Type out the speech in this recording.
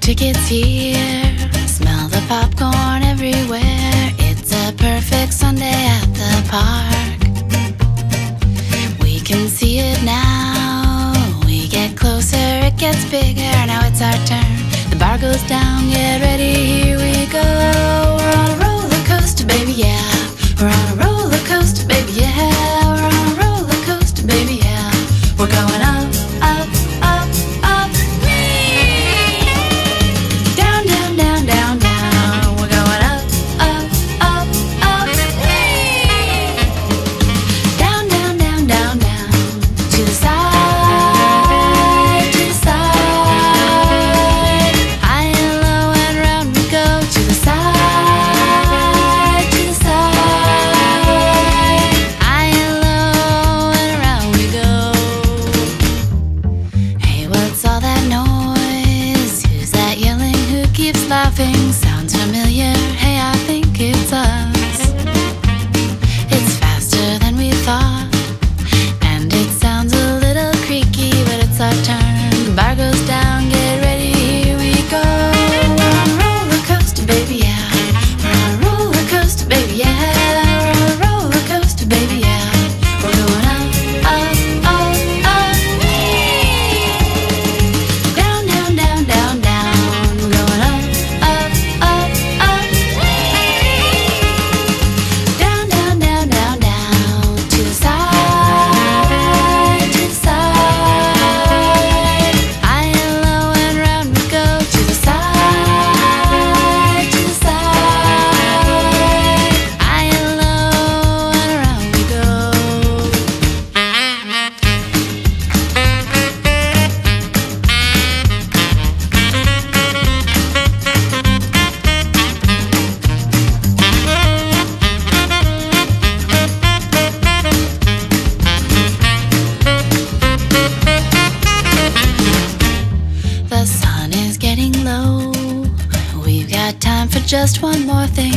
tickets here, smell the popcorn everywhere. It's a perfect Sunday at the park. We can see it now. We get closer, it gets bigger. Now it's our turn. The bar goes down, get ready, here we go. We're on a roller coaster, baby, yeah. We're on a roller coaster, baby, yeah. We're on a roller coaster, baby, yeah. We're going up, up, up, up. Down, down, down, down, down. We're going up, up, up, up. Down, down, down, down, down. To the side, to the side. High and low and round we go. To the side, to the side. High and low and around we go. Hey, what's all that noise? Who's that yelling? Who keeps laughing? Sounds familiar. Hey, I think it's us. It's faster than we thought, and it sounds a little creaky, but it's our turn. The bar goes down, get ready, here we go. We're on a roller coaster, baby, yeah. We're on a roller coaster, baby, yeah. We're on a roller coaster, baby, yeah. We're going up, up, up, up. Down, down, down, down, down. We're going up, up, up, up. Down, down, down, down, down. To the side, to the side. High and low and round we go. To the side, to the side. High and low and around we go. The sun is getting low. We've got time for just one more thing.